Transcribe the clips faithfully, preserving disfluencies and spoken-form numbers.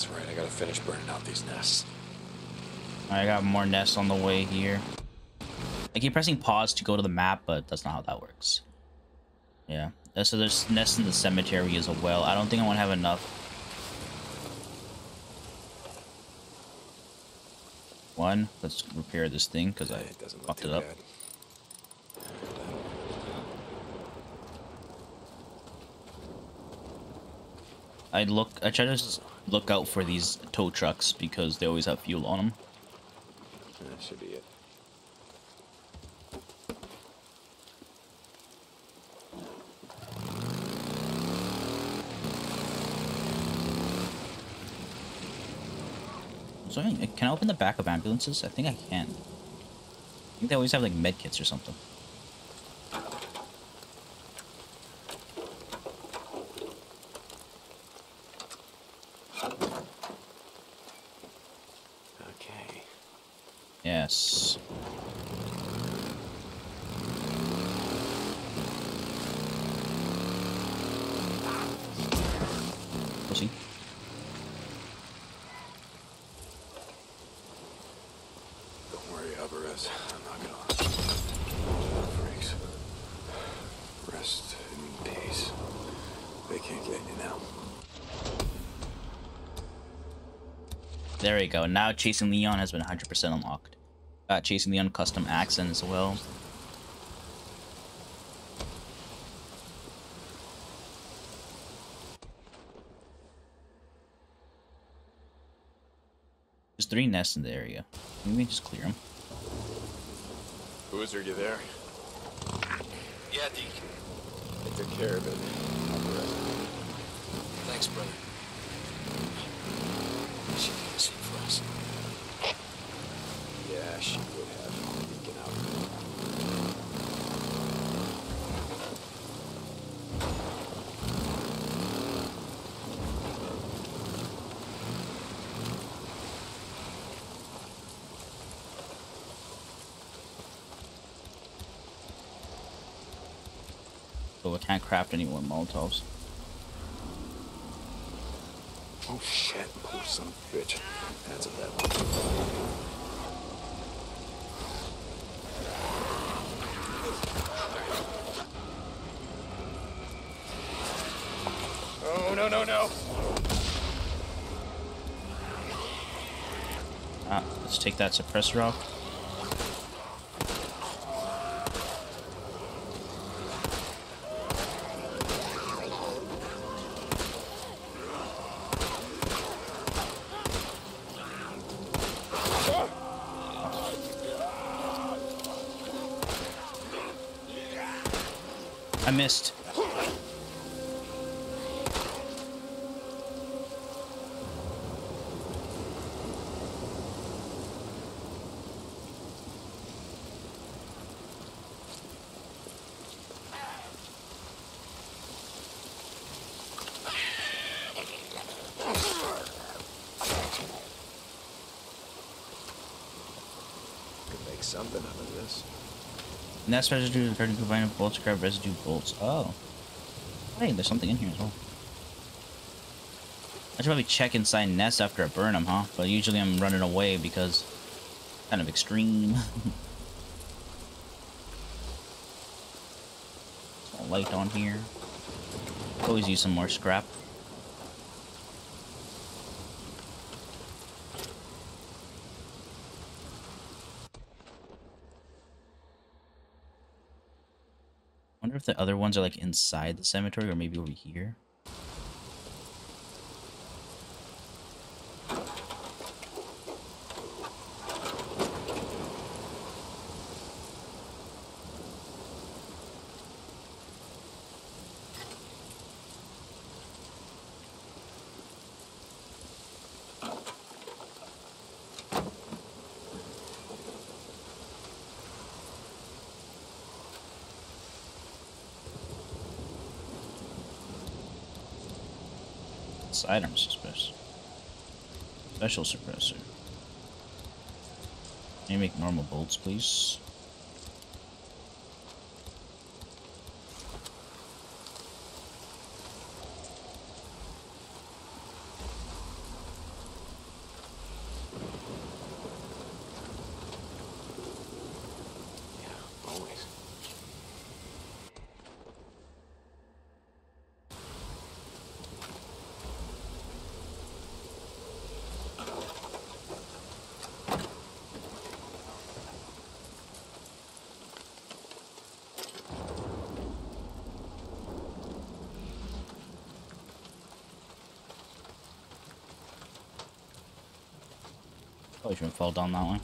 That's right, I gotta finish burning out these nests. I got more nests on the way here. I keep pressing pause to go to the map, but that's not how that works. Yeah, so there's nests in the cemetery as well. I don't think I want to have enough. One, let's repair this thing because I fucked it up. Bad. I look. I try to look out for these tow trucks because they always have fuel on them. That should be it. So can I open the back of ambulances? I think I can. I think they always have like med kits or something. Okay. Yes. Pussy. There we go. Now Chasing Leon has been one hundred percent unlocked. Got Chasing Leon custom accent as well. There's three nests in the area. Let me just clear them. Boozer, you there? Yeah, Deke. I took care of it. Thanks, brother. She didn't see for us. Yeah, she would have. Get out. So I can't craft any more Molotovs. Oh shit, oh son of a bitch. That's a bad one. Oh no no no. Ah, let's take that suppressor off. I missed. Could make something out of this. Nest residue is returned to combine with bolts, grab residue bolts. Oh. Hey, there's something in here as well. I should probably check inside nests after I burn them, huh? But usually I'm running away because it's kind of extreme. There's no light on here. Always use some more scrap. If the other ones are like inside the cemetery or maybe over here. Item suppressor. Special suppressor. Can you make normal bolts, please? Probably shouldn't fall down that way.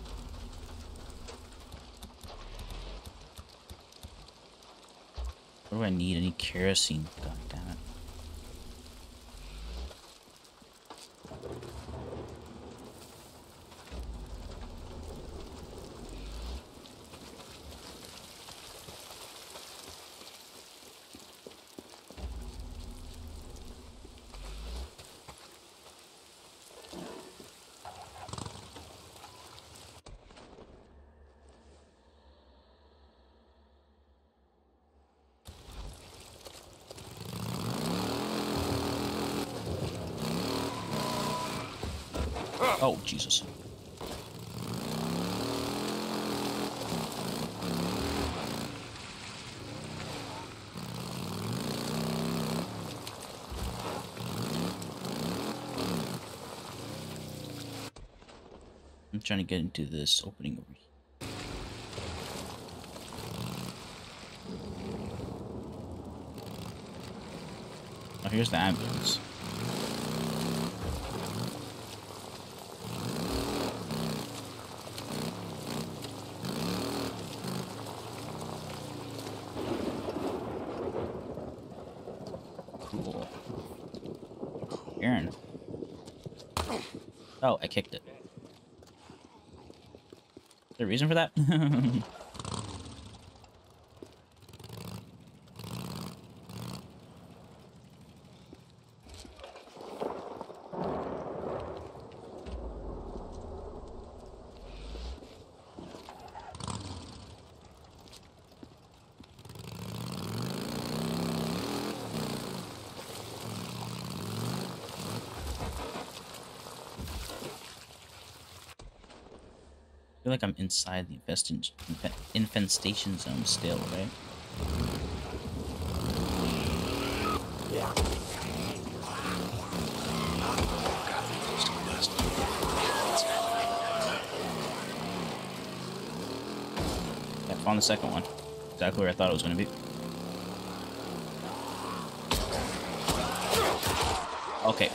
What do I need? I need kerosene. God damn it. Oh, Jesus. I'm trying to get into this opening over here. Oh, here's the ambulance. Oh, I kicked it. Is there a reason for that? I feel like I'm inside the infestation zone still, right? Yeah. I found the second one. Exactly where I thought it was gonna be. Okay.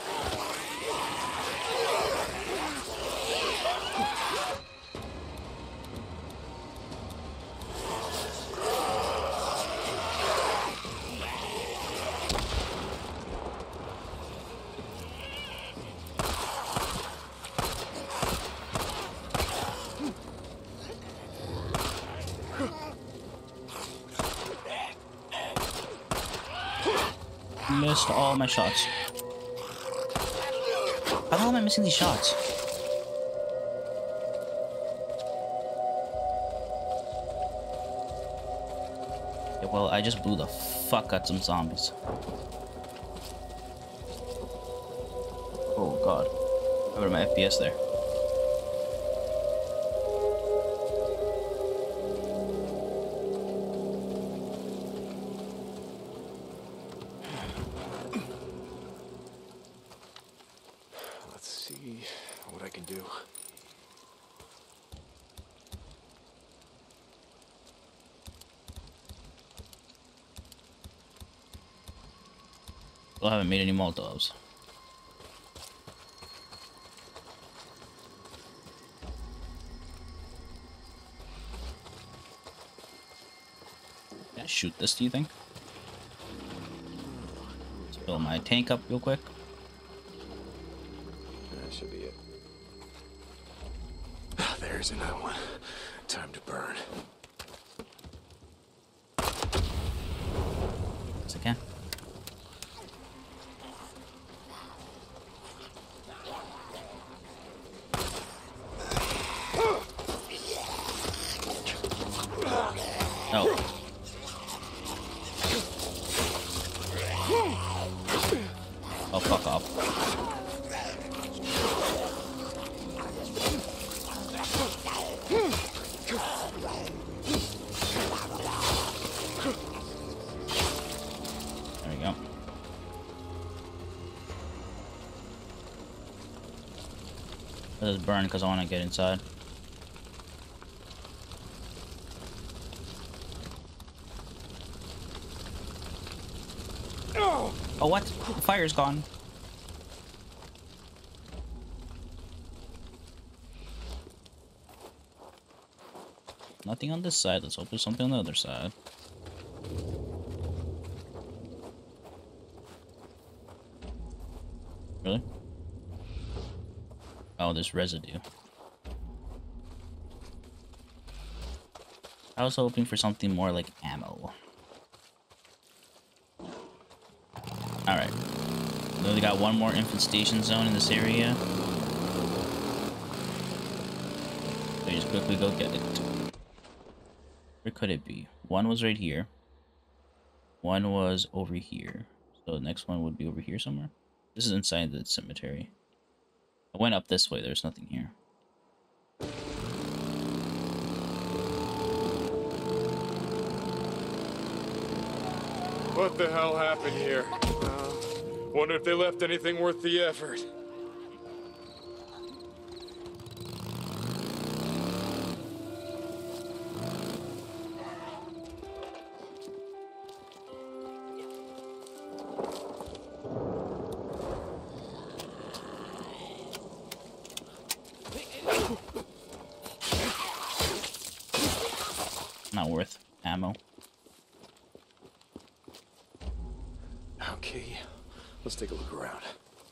Missed all my shots. How the hell am I missing these shots? Yeah, well, I just blew the fuck out some zombies. Oh god. I wrote my F P S there. I haven't made any Molotovs. Can I shoot this, do you think? Let's fill my tank up real quick. That should be it. Oh, there's another one. Time to burn. Yes, I can. Let this burn because I want to get inside. Oh, oh what? The fire's gone. Nothing on this side. Let's hope there's something on the other side. Really? Oh, there's residue. I was hoping for something more like ammo. Alright. We only got one more infestation zone in this area. So just quickly go get it. Where could it be? One was right here. One was over here. So the next one would be over here somewhere. This is inside the cemetery. I went up this way. There's nothing here. What the hell happened here? Uh, wonder if they left anything worth the effort. Not worth ammo. Okay, let's take a look around.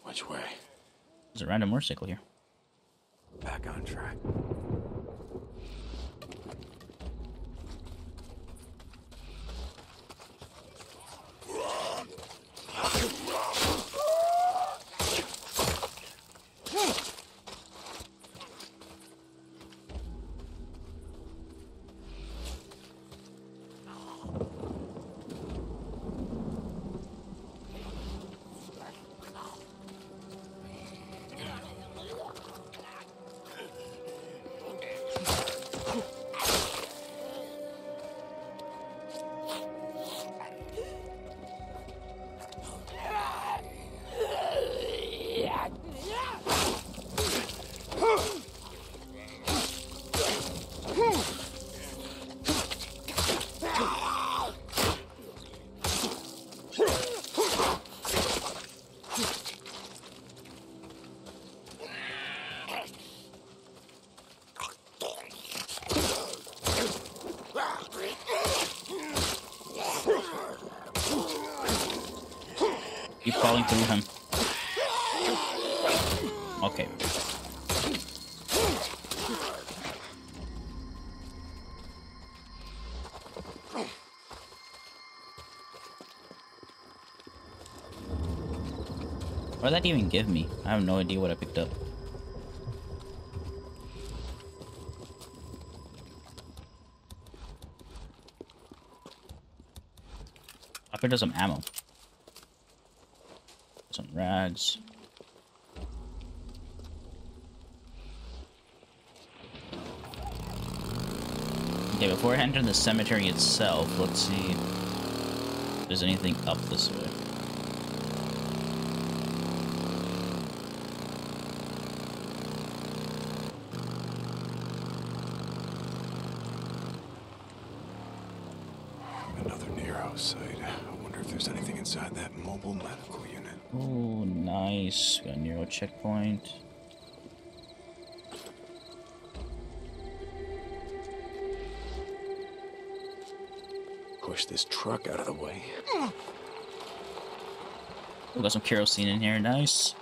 Which way? There's a random motorcycle here. Back on track. Keep falling through him. Okay. What did that even give me? I have no idea what I picked up. I picked up some ammo. Some rags. Okay, before I enter the cemetery itself, let's see if there's anything up this way. Another Nero site. I wonder if there's anything inside that mobile medical unit. Oh, nice. Got a Nero checkpoint. Push this truck out of the way. We got some kerosene in here. Nice.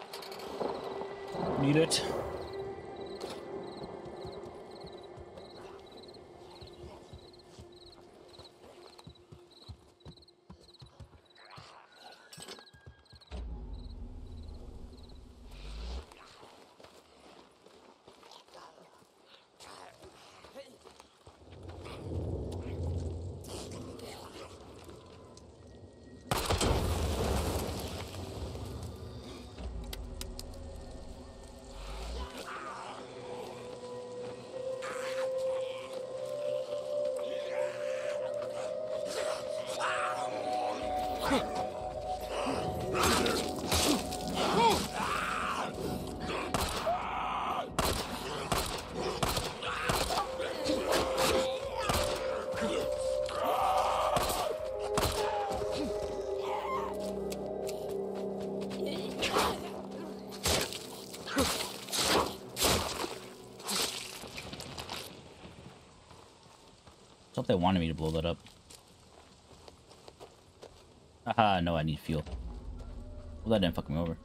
Need it. thought they wanted me to blow that up. Haha, no, I need fuel. Well, that didn't fuck me over.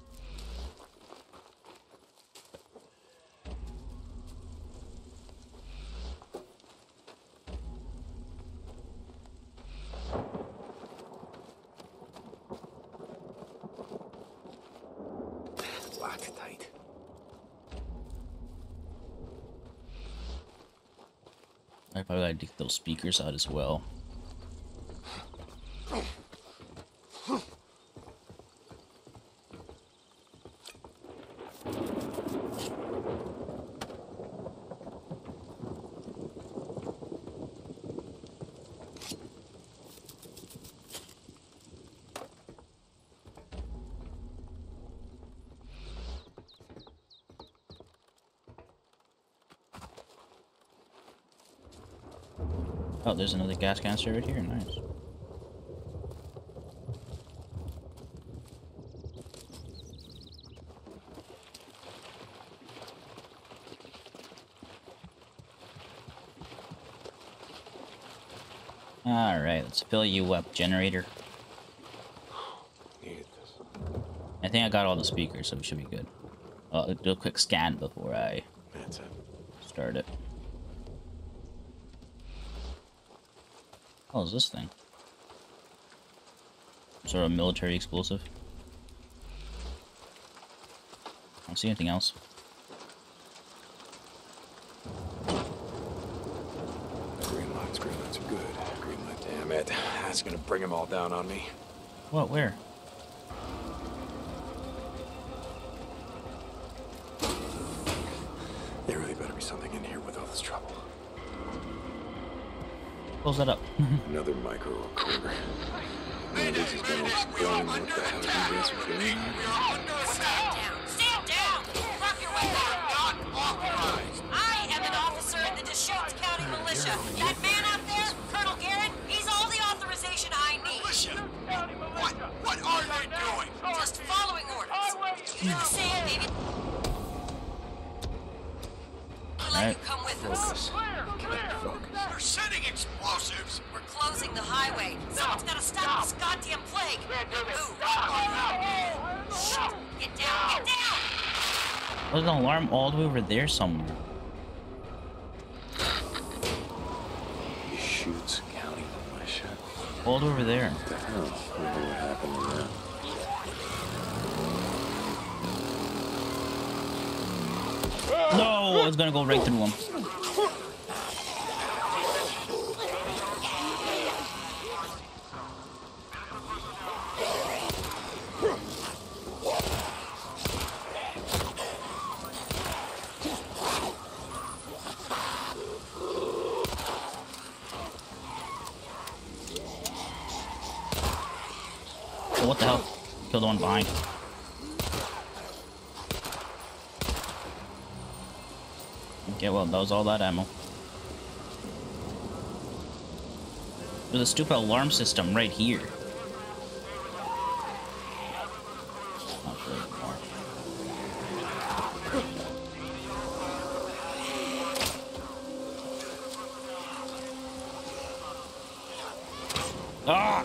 I probably gotta dig those speakers out as well. Oh, there's another gas canister right here. Nice. All right, let's fill you up, generator. I think I got all the speakers, so we should be good. I'll do a quick scan before I start it. What is this thing? Sort of military explosive. I don't see anything else. Green lights, green lights are good. Green light, damn it. That's gonna bring them all down on me. What? Where? There really better be something in here with all this trouble. Close that up. Another micro recorder. One of these is going to explain what the hell you guys are doing. Stand down! Stand down! Drop your weapon! Not authorized! I am an officer in the Deschutes County Militia. That man out there, Colonel Garrett, he's all the authorization I need. Militia? What? What are they doing? Just following orders. You do the same, baby. I'll let you come with us. They're sending explosives! We're closing the highway. Someone's gotta stop this goddamn plague. Move! Get down! Get down! There's an alarm all the way over there somewhere. Deschutes County Militia. All the way over there. What the hell? What happened to that? No! I was gonna go right through him. Oh, what the hell? Killed the one behind. Okay, well, that was all that ammo. There's a stupid alarm system right here. Ah!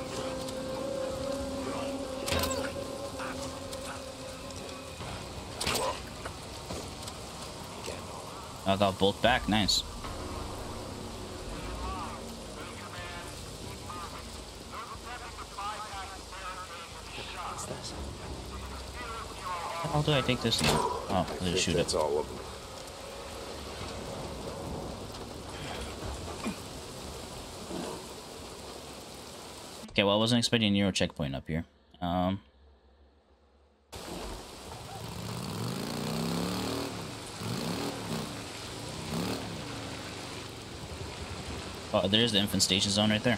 I got both back, nice. What's this? How do I take this now? Oh, I'll just shoot it. All of them. Okay, well, I wasn't expecting a Nero checkpoint up here. Um... Oh, there's the infestation zone right there. I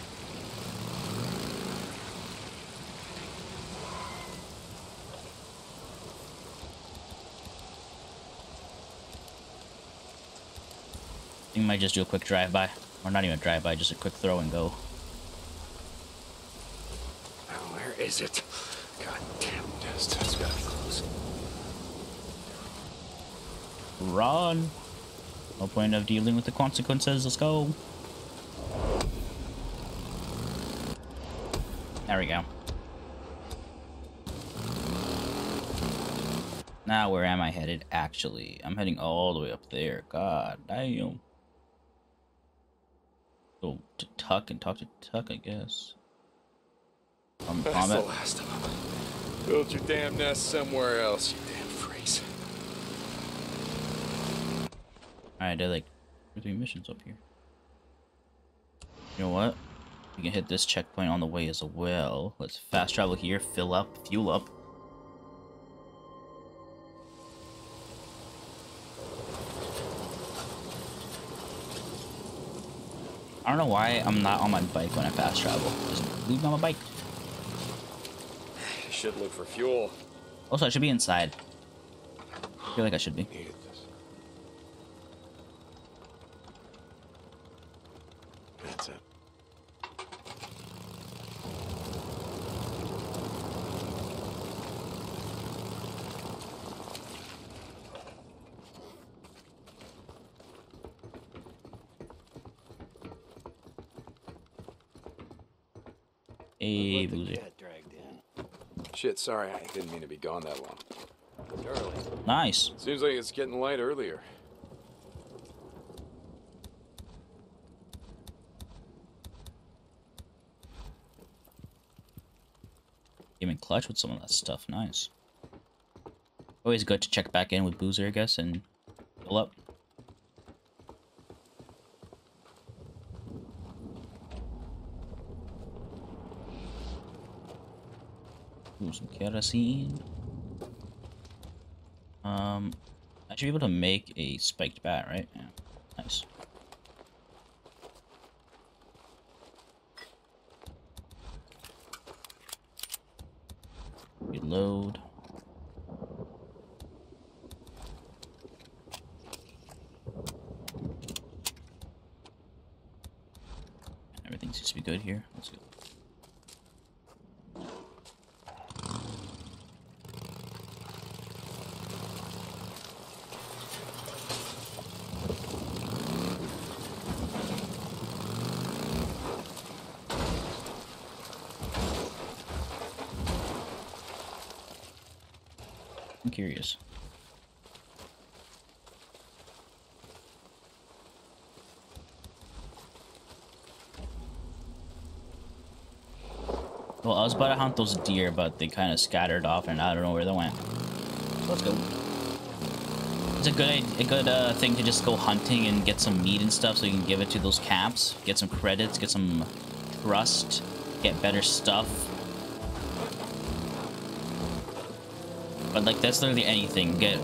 think I might just do a quick drive-by. Or not even a drive-by, just a quick throw and go. Where is it? God damn, dust. It's gotta be close. Run! No point of dealing with the consequences. Let's go. There we go. Now where am I headed, actually? I'm heading all the way up there. God damn. Go to Tuck and talk to Tuck, I guess. From That's combat. The last of them. Build your damn nest somewhere else, you damn freaks. Alright, there are like two or three missions up here. You know what? We can hit this checkpoint on the way as well. Let's fast travel here, fill up, fuel up. I don't know why I'm not on my bike when I fast travel. Just leave me on my bike. I should look for fuel. Also, I should be inside. I feel like I should be. That's it. Hey, Boozer. Shit, sorry, I didn't mean to be gone that long. Early. Nice. Seems like it's getting light earlier. Came in clutch with some of that stuff. Nice. Always good to check back in with Boozer, I guess, and fill up. Ooh, some kerosene. Um, I should be able to make a spiked bat, right? Yeah, nice. Reload. Everything seems to be good here. Let's go. Curious. Well, I was about to hunt those deer, but they kind of scattered off, and I don't know where they went. So let's go. It's a good a good uh, thing to just go hunting and get some meat and stuff, so you can give it to those camps, get some credits, get some trust, get better stuff. But, like, that's literally anything. Get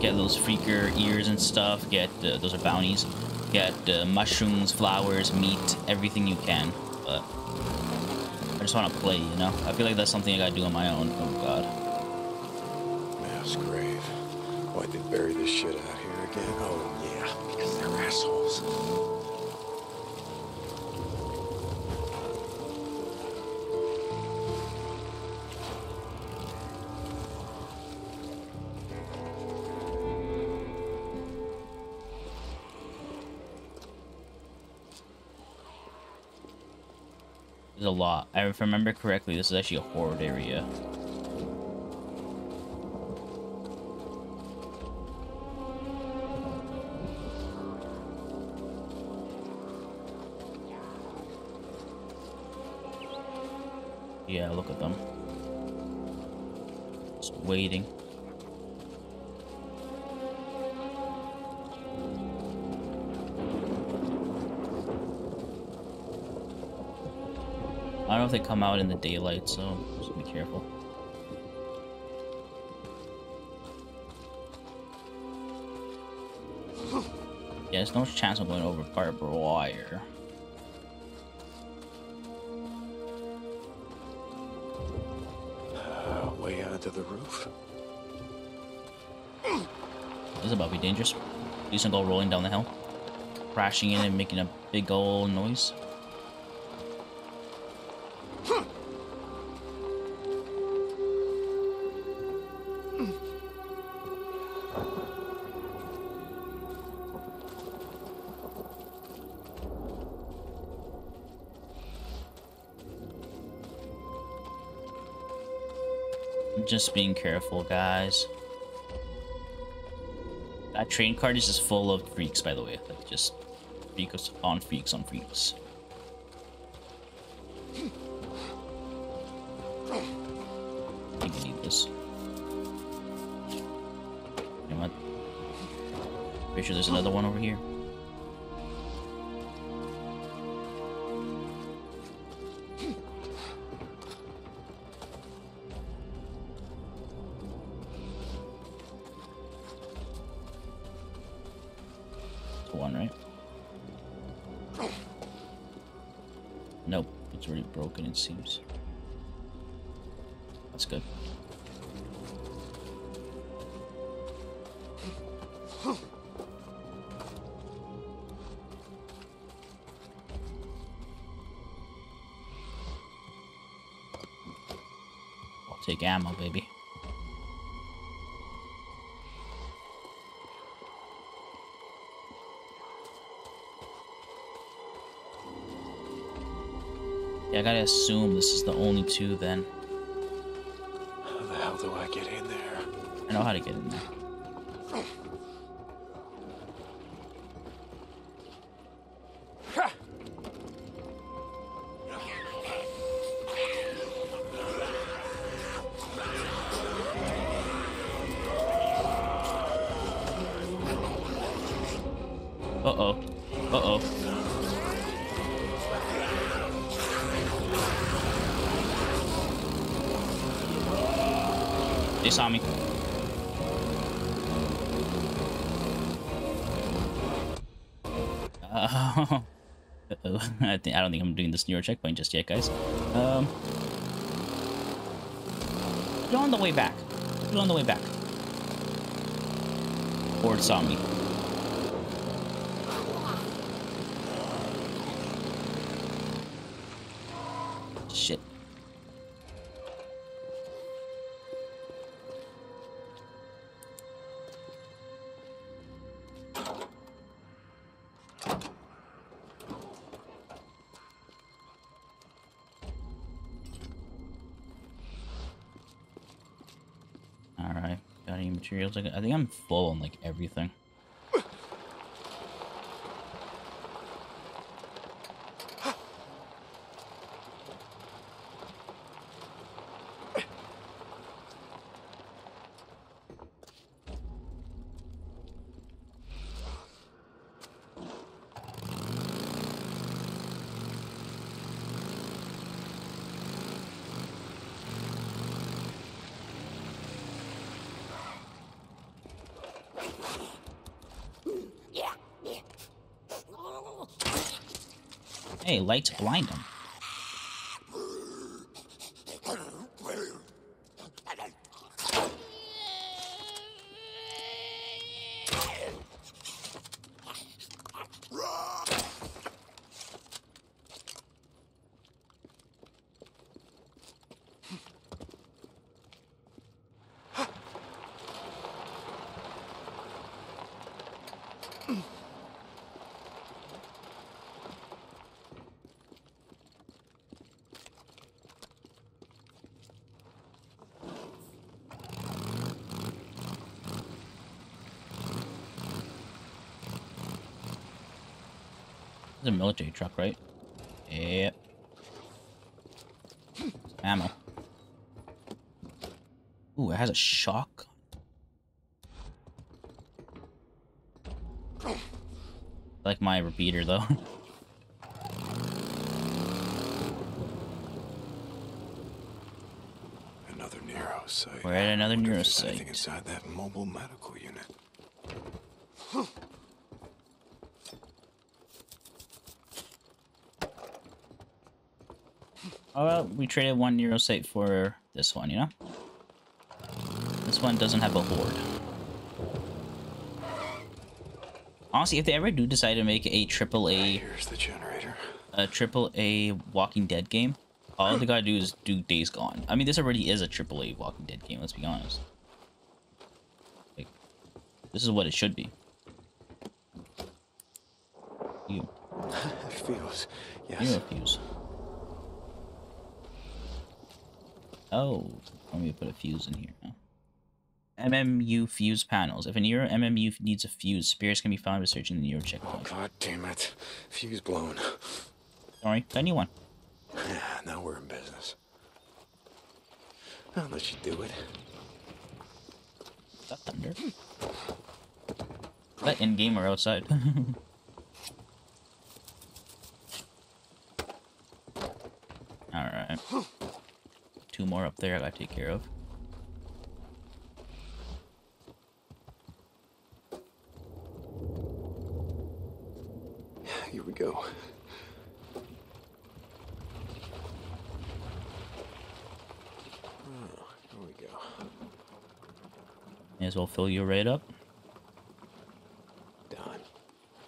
get those freaker ears and stuff. Get, uh, those are bounties. Get uh, mushrooms, flowers, meat, everything you can. But I just want to play, you know? I feel like that's something I gotta do on my own. Oh, God. Mass grave. Why'd they bury this shit out here again? Oh, yeah, because they're assholes. A lot. I, if I remember correctly, this is actually a horrid area. Yeah, look at them. Just waiting. I don't know if they come out in the daylight, so just be careful. Yeah, there's no chance I'm going over barbed wire. Uh, way onto the roof. This is about to be dangerous. Please don't go rolling down the hill, crashing in and making a big old noise. just being careful, guys. That train card is just full of freaks, by the way. Like, just freaks on freaks on freaks. I think I need this. You know what? Pretty sure there's another one over here. It seems. That's good. I'll take ammo, baby. I gotta assume this is the only two, then. How the hell do I get in there? I know how to get in there. I think I don't think I'm doing this Nero checkpoint just yet, guys. Um, do it on the way back. Do it on the way back. Or it saw me. Shit. Materials. I think I'm full on like everything. Hey, lights blind him. It's a military truck, right? Yep. Ammo. Ooh, it has a shock. I like my repeater, though. Another Nero site. We're at another Nero site. Anything inside that mobile medical unit. Oh, well, we traded one Nero site for this one, you know? This one doesn't have a horde. Honestly, if they ever do decide to make a triple A... Here's the generator. A triple A Walking Dead game, all they gotta do is do Days Gone. I mean, this already is a triple A Walking Dead game, let's be honest. Like, this is what it should be. You. It feels... Yes. You refuse. Oh, Let me put a fuse in here now. M M U fuse panels. If a Nero M M U needs a fuse, spares can be found by searching the Nero checkpoint. Oh, god damn it. Fuse blown. Sorry, got a new one. Yeah, now we're in business. I'll let you do it. Is that thunder? Is that in-game or outside? Alright. Two more up there I gotta take care of. Here we go. Oh, here we go. May as well fill you right up. Done.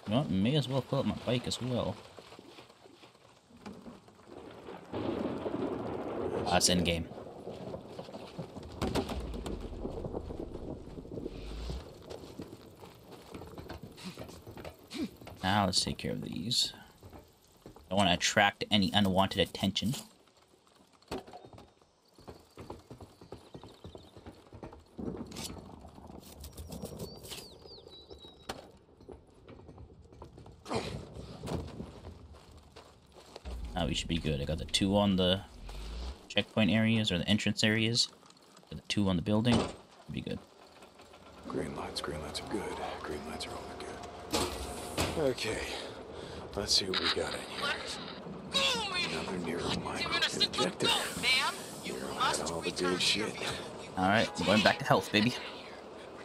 You know what? May as well fill up my bike as well. That's in game. Now let's take care of these. Don't want to attract any unwanted attention. Now we should be good. I got the two on the checkpoint areas or the entrance areas. Got the two on the building. Should be good. Green lights, green lights are good. Green lights are all good. Okay, let's see what we got in here. Another Nero mine objective. Nero had all the good shit. Alright, I'm going back to health, baby.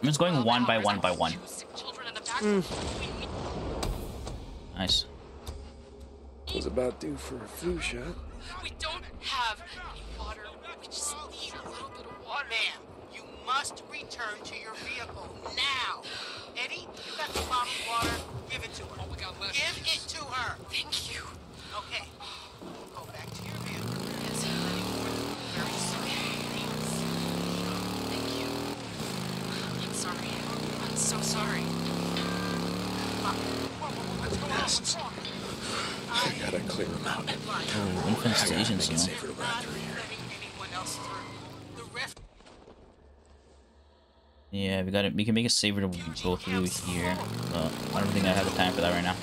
I'm just going one by one by one. Mm. Nice. Was about due for a flu shot. We don't have any water. We just need a little bit of water. Ma'am, you must return to your vehicle now. Eddie, you got the bottle of water. Give it to her. Oh, we got left. Give it to her. Thank you. Okay. Go back to your vehicle. Yes, very sorry. Thank you. I'm sorry. I'm so sorry. Nests. I gotta clear them out. Oh, infestations, you know. Yeah, we got it. We can make a saver to go through here. Uh, I don't think I have the time for that right now.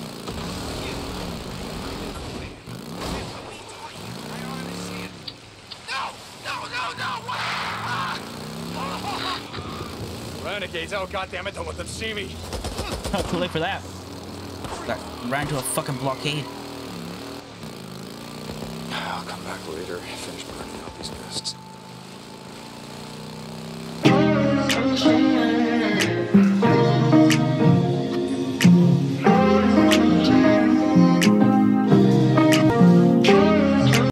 Renegades! Oh goddammit! Don't let them see me. Oh, too late for that. Got ran to a fucking blockade. I'll come back later. Finish burning up these nests.